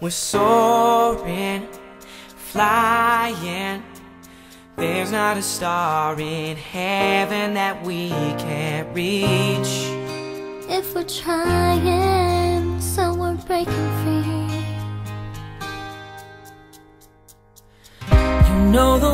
We're soaring, flying. There's not a star in heaven that we can't reach. If we're trying, so we're breaking free. You know the